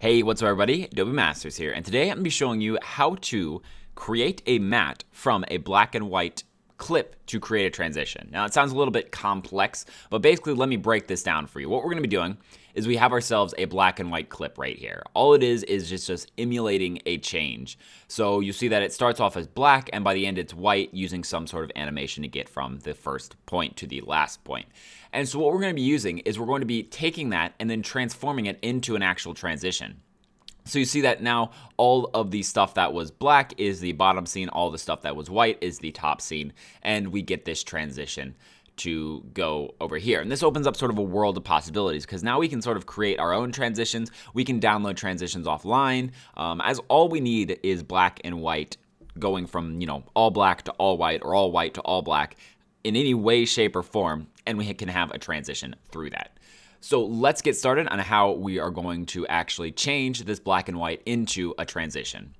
Hey, what's up everybody? Adobe Masters here, and today I'm going to be showing you how to create a matte from a black and white clip to create a transition. Now it sounds a little bit complex, but basically let me break this down for you. What we're going to be doing is we have ourselves a black and white clip right here. All it is just emulating a change. So you see that it starts off as black and by the end it's white, using some sort of animation to get from the first point to the last point. And so what we're going to be using is we're going to be taking that and then transforming it into an actual transition. So you see that now all of the stuff that was black is the bottom scene, all the stuff that was white is the top scene, and we get this transition to go over here. And this opens up sort of a world of possibilities because now we can sort of create our own transitions. We can download transitions offline, as all we need is black and white going from, you know, all black to all white or all white to all black in any way, shape, or form, and we can have a transition through that. So let's get started on how we are going to actually change this black and white into a transition.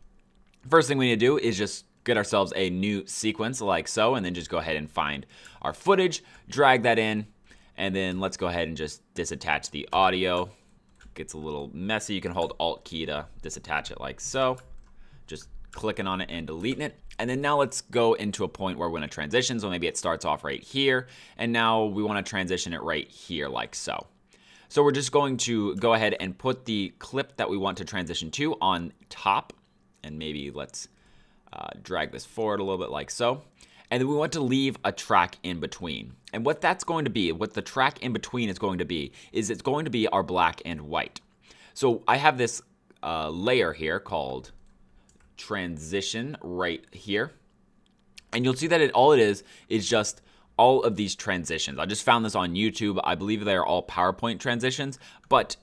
First thing we need to do is just get ourselves a new sequence like so, and then just go ahead and find our footage, drag that in, and then let's go ahead and just disattach the audio. It gets a little messy. You can hold Alt key to disattach it like so. Just clicking on it and deleting it. And then now let's go into a point where we're going to transition. So maybe it starts off right here, and now we want to transition it right here like so. So we're just going to go ahead and put the clip that we want to transition to on top, and maybe let's drag this forward a little bit like so. And then we want to leave a track in between. And what that's going to be, what the track in between is going to be, is it's going to be our black and white. So I have this layer here called transition right here. And you'll see that all it is just all of these transitions. I just found this on YouTube. I believe they are all PowerPoint transitions, but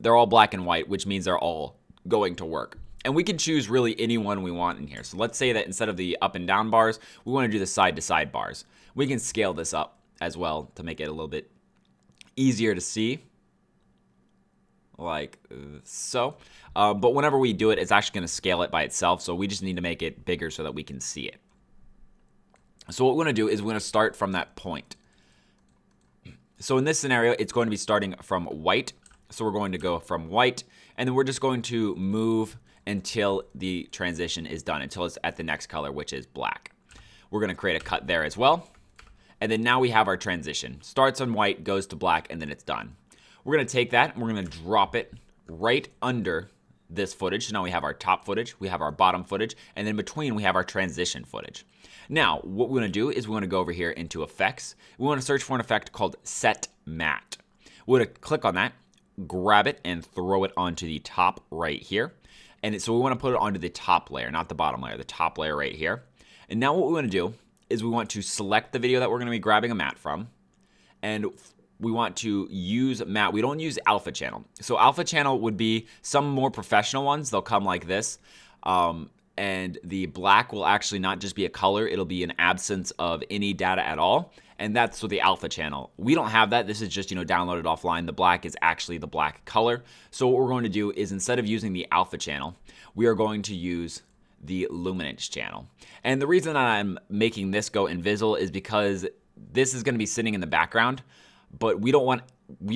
they're all black and white, which means they're all going to work. And we can choose really any one we want in here. So let's say that instead of the up and down bars, we want to do the side to side bars. We can scale this up as well to make it a little bit easier to see, like so. But whenever we do it, it's actually going to scale it by itself. So we just need to make it bigger so that we can see it. So what we're going to do is we're going to start from that point. So in this scenario, it's going to be starting from white. So we're going to go from white, and then we're just going to move until the transition is done, until it's at the next color, which is black. We're going to create a cut there as well. And then now we have our transition. Starts on white, goes to black, and then it's done. We're going to take that and we're going to drop it right under this footage. So now we have our top footage, we have our bottom footage, and then in between we have our transition footage. Now what we're going to do is we're going to go over here into effects. We want to search for an effect called set matte. We're going to click on that, grab it, and throw it onto the top right here. And so we want to put it onto the top layer, not the bottom layer, the top layer right here. And now what we want to do is we want to select the video that we're going to be grabbing a matte from, and we want to use matte. We don't use alpha channel. So alpha channel would be some more professional ones. They'll come like this. And the black will actually not just be a color. It'll be an absence of any data at all. And that's with the alpha channel. We don't have that. This is just, you know, downloaded offline. The black is actually the black color. So what we're going to do is instead of using the alpha channel, we are going to use the luminance channel. And the reason I'm making this go invisible is because this is going to be sitting in the background, but we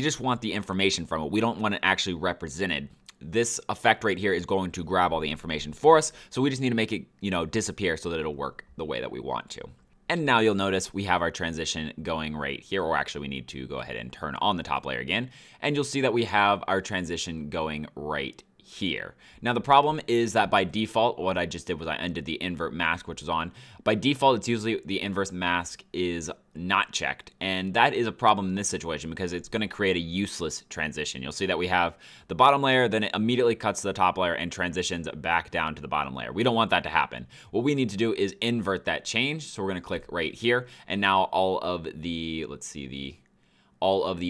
just want the information from it. We don't want it actually represented. This effect right here is going to grab all the information for us. So we just need to make it, you know, disappear so that it'll work the way that we want to. And now you'll notice we have our transition going right here, or actually we need to go ahead and turn on the top layer again. And you'll see that we have our transition going right here. Now the problem is that by default, what I just did was I undid the invert mask, which is on. By default, it's usually the inverse mask is not checked. And that is a problem in this situation because it's going to create a useless transition. You'll see that we have the bottom layer, then it immediately cuts to the top layer and transitions back down to the bottom layer. We don't want that to happen. What we need to do is invert that change. So we're going to click right here. And now all of the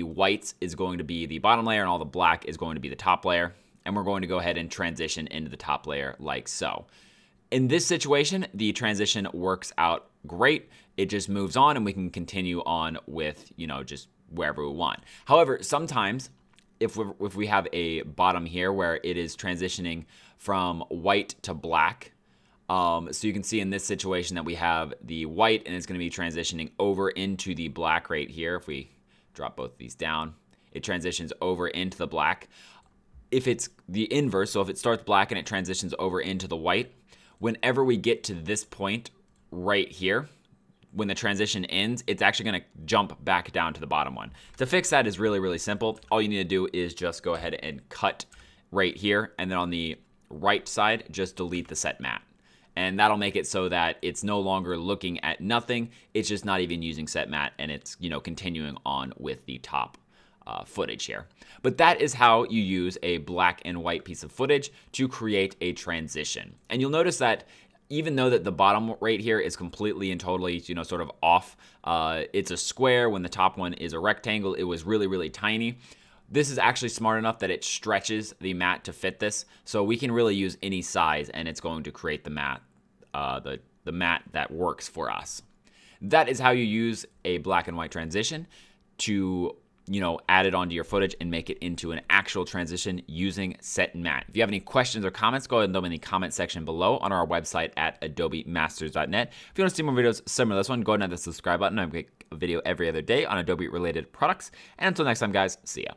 whites is going to be the bottom layer and all the black is going to be the top layer. And we're going to go ahead and transition into the top layer like so. In this situation, the transition works out great. It just moves on and we can continue on with, you know, just wherever we want. However, sometimes if we have a bottom here where it is transitioning from white to black, so you can see in this situation that we have the white and it's going to be transitioning over into the black right here. If we drop both of these down, it transitions over into the black. if it's the inverse, so if it starts black and it transitions over into the white, whenever we get to this point right here, when the transition ends, it's actually going to jump back down to the bottom one. To fix that is really, really simple. All you need to do is just go ahead and cut right here, and then on the right side, just delete the set matte. And that'll make it so that it's no longer looking at nothing. It's just not even using set matte, and it's, you know, continuing on with the top footage here. But that is how you use a black and white piece of footage to create a transition. And you'll notice that even though that the bottom right here is completely and totally, you know, sort of off, it's a square when the top one is a rectangle. It was really, really tiny. This is actually smart enough that it stretches the matte to fit this, so we can really use any size, and it's going to create the matte, the matte that works for us. That is how you use a black and white transition to, you know, add it onto your footage and make it into an actual transition using set matte. If you have any questions or comments, go ahead and leave them in the comment section below on our website at adobemasters.net. If you want to see more videos similar to this one, go ahead and hit the subscribe button. I make a video every other day on Adobe related products. And until next time, guys, see ya.